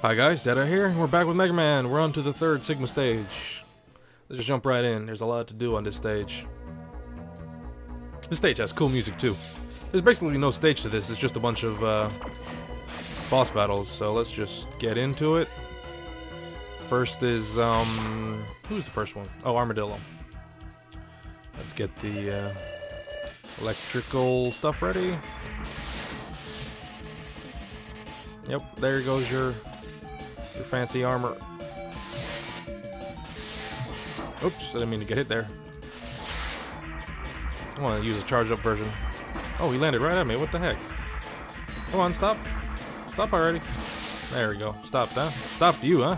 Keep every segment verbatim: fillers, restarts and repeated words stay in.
Hi guys, DeadEye here, and we're back with Mega Man. We're on to the third Sigma stage. Let's just jump right in. There's a lot to do on this stage. This stage has cool music too. There's basically no stage to this, it's just a bunch of uh, boss battles, so let's just get into it. First is, um, who's the first one? Oh, Armadillo. Let's get the uh, electrical stuff ready. Yep, there goes your your fancy armor. Oops, I didn't mean to get hit there. I want to use a charged up version. Oh, he landed right at me. What the heck? Come on, stop. Stop already. There we go. Stop, huh? Stop you, huh?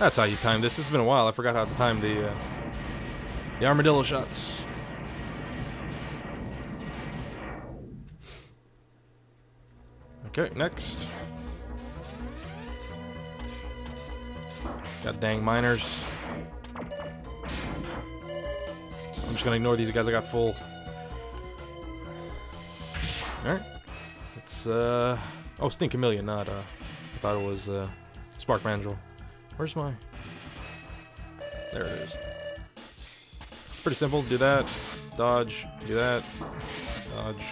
That's how you time this. It's been a while. I forgot how to time the, uh, the armadillo shots. Okay, next. God dang miners. I'm just gonna ignore these guys, I got full. Alright. It's uh oh, Stink-A-Million, not uh I thought it was uh Spark Mandrill. Where's my there it is. It's pretty simple, do that, dodge, do that, dodge.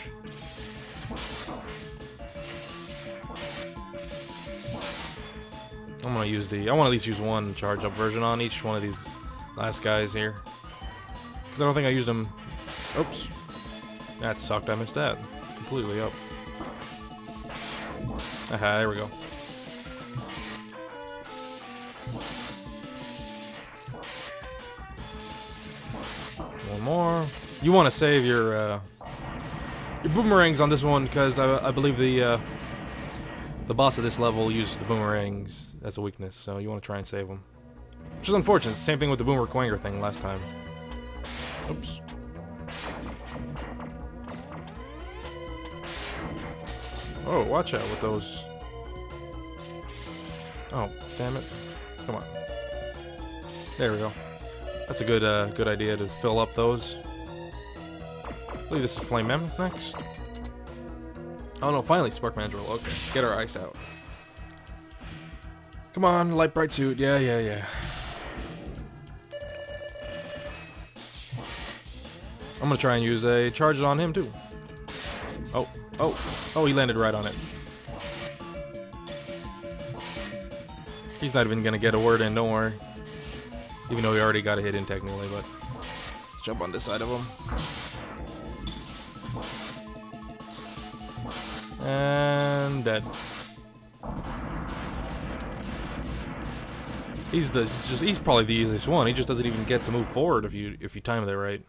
I'm gonna use the. I want to at least use one charge up version on each one of these last guys here, because I don't think I used them. Oops, that sucked. I missed that completely up. Aha, there we go. One more. You want to save your uh, your boomerangs on this one because I, I believe the. Uh, The boss of this level uses the boomerangs as a weakness, so you want to try and save them. Which is unfortunate. Same thing with the boomer quanger thing last time. Oops. Oh, watch out with those. Oh, damn it. Come on. There we go. That's a good, uh, good idea to fill up those. I believe this is Flame Mammoth next. Oh no, finally Spark Mandrill. Okay, get our ice out. Come on, light bright suit. Yeah, yeah, yeah. I'm gonna try and use a charge on him too. Oh, oh, oh, he landed right on it. He's not even gonna get a word in, don't worry. Even though he already got a hit in technically, but let's jump on this side of him. And dead. He's the just he's probably the easiest one. He just doesn't even get to move forward if you if you time it right.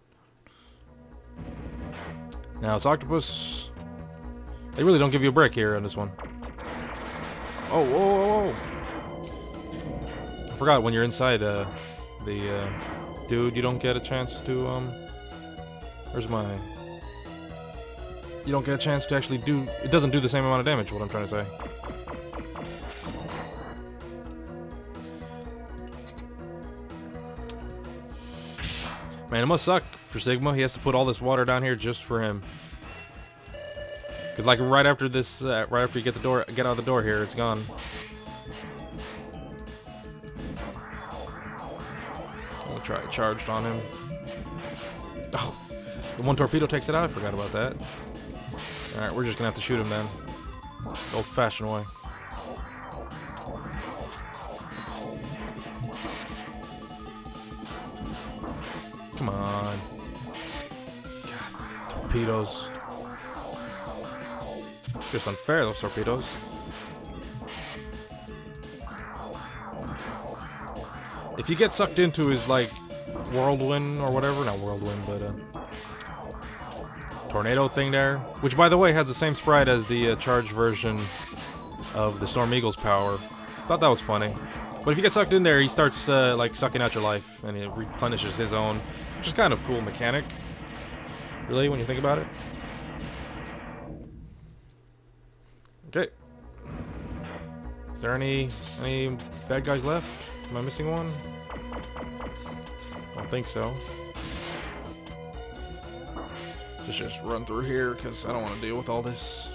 Now it's octopus. They really don't give you a break here on this one. Oh, whoa, whoa, whoa. I forgot when you're inside uh, the uh, dude, you don't get a chance to um. Where's my? You don't get a chance to actually do... It doesn't do the same amount of damage, what I'm trying to say. Man, it must suck for Sigma. He has to put all this water down here just for him. Because, like, right after this... Uh, right after you get the door, get out of the door here, it's gone. I'll try charged on him. Oh! The one torpedo takes it out? I forgot about that. Alright, we're just gonna have to shoot him then. Old fashioned way. Come on. God, torpedoes. Just unfair, those torpedoes. If you get sucked into his, like, whirlwind or whatever, not whirlwind, but, uh, tornado thing there, which by the way has the same sprite as the uh, charged version of the Storm Eagle's power. Thought that was funny. But if you get sucked in there, he starts, uh, like, sucking out your life, and it replenishes his own, which is kind of cool mechanic, really, when you think about it. Okay. Is there any, any bad guys left? Am I missing one? I don't think so. Let's just run through here, because I don't want to deal with all this.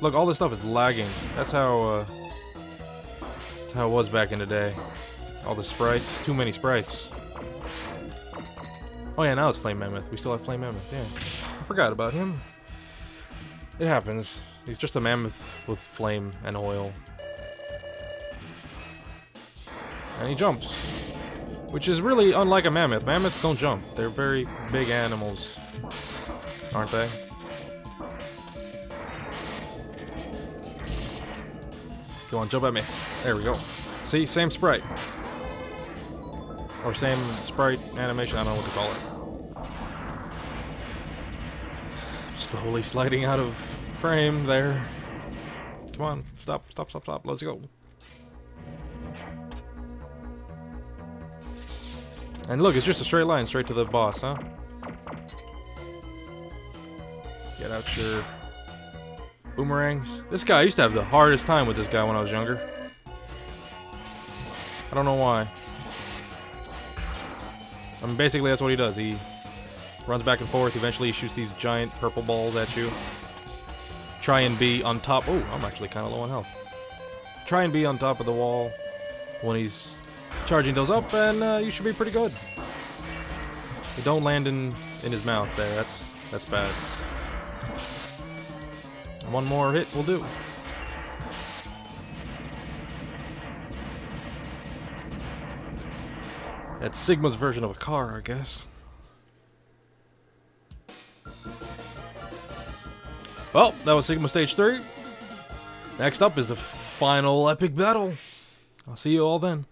Look, all this stuff is lagging. That's how, uh, that's how it was back in the day. All the sprites. Too many sprites. Oh yeah, now it's Flame Mammoth. We still have Flame Mammoth, yeah. I forgot about him. It happens. He's just a mammoth with flame and oil. And he jumps. Which is really unlike a mammoth. Mammoths don't jump. They're very big animals. Aren't they? Go on, jump at me. There we go. See? Same sprite. Or same sprite animation. I don't know what to call it. Slowly sliding out of frame there. Come on. Stop, stop, stop, stop. Let's go. And look, it's just a straight line straight to the boss, huh? Get out your boomerangs. This guy, I used to have the hardest time with this guy when I was younger. I don't know why. I mean, basically that's what he does. He runs back and forth. Eventually he shoots these giant purple balls at you. Try and be on top. Oh, I'm actually kind of low on health. Try and be on top of the wall when he's charging those up, and uh, you should be pretty good. You don't land in in his mouth there. That's that's bad. One more hit will do. That's Sigma's version of a car, I guess. Well, that was Sigma Stage three. Next up is the final epic battle. I'll see you all then.